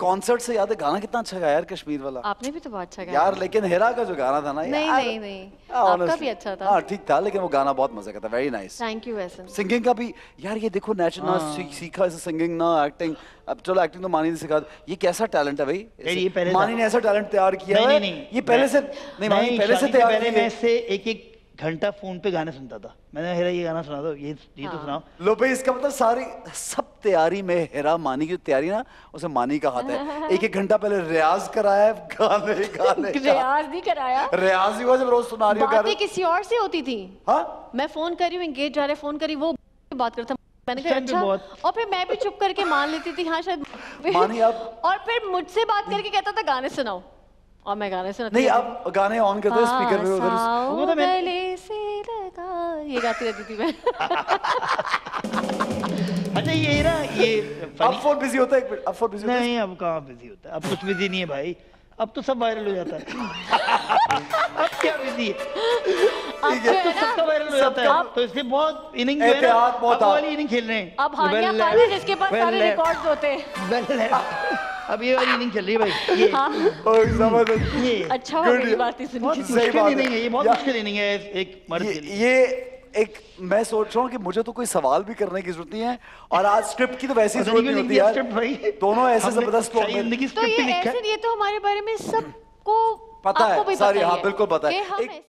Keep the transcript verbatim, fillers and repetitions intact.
Concert से याद है गाना कितना अच्छा गाया यार कश्मीर वाला, आपने भी तो बहुत अच्छा गाया यार, लेकिन हेरा का जो गाना था ना यार, नहीं नहीं नहीं आपका भी अच्छा था, हाँ ठीक था, लेकिन वो गाना बहुत मजा का था। Very nice, thank you. वैसे सिंगिंग का भी यार ये देखो नेचुरल ना सीखा ऐसे, सिंगिंग ना एक्टिंग, अब चलो एक्टिंग तो मानी ने सिखा, ये कैसा टैलेंट है भाई, मानी ने ऐसा टैलेंट तैयार किया है, ये पहले से नहीं मानी पहले से तैयार है। मैं इससे एक एक घंटा फोन पे गाने सुनता था, मैंने हेरा ये गाना सुना था, ये ये तो सुनाओ लो भाई, इसका मतलब सारी सब तैयारी में हेरा मानी की जो तैयारी ना उसे मानी का हाथ है। एक एक घंटा पहले रियाज कराया गाने गाने रियाज नहीं कराया, रियाज ही हुआ जब रोज सुना रही हो, बातें किसी और से होती थी। हाँ मैं फोन कर रही हूँ, एंगेज जा रहे, फोन करी वो बात करता, मैंने कहा अच्छा, और फिर मैं भी चुप करके मान लेती थी, हाँ शायद मानी आप, और फिर मुझसे बात करके कहता था गाने सुनाओ, और मैं गाने सुनती नहीं, अब गाने ऑन करते हैं स्पीकर में उधर वो तो मैं ये गाती रहती थी मैं। अच्छा ये ना ये अब फोन बिजी होता है, एक मिनट अब फोन बिजी नहीं, अब कहाँ बिजी होता है, अब कुछ बिजी नहीं है भाई, अब तो सब वायरल हो जाता है। अब क्या बिजी है, तो सबका वायरल हो जाता है, तो इसलिए बहुत इनिंग जो है ना बहुत वाली इनिंग खेल रहे हैं, अब हानिया खान जिसके पास सारे रिकॉर्ड्स होते हैं, अब ये वाली इनिंग चल रही है भाई, ये हाँ। ये अच्छा बात है, बहुत मुश्किल इनिंग है, ये बहुत मुश्किल इनिंग है एक मर्द के लिए। ये एक मैं सोच रहा हूँ कि मुझे तो कोई सवाल भी करने की जरूरत नहीं है, और आज स्क्रिप्ट की तो वैसे ही जरूरत नहीं होती यार, दोनों ऐसे जबरदस्त स्क्रिप्ट लिखा है, ये तो हमारे बारे में सबको पता है, बिल्कुल पता है।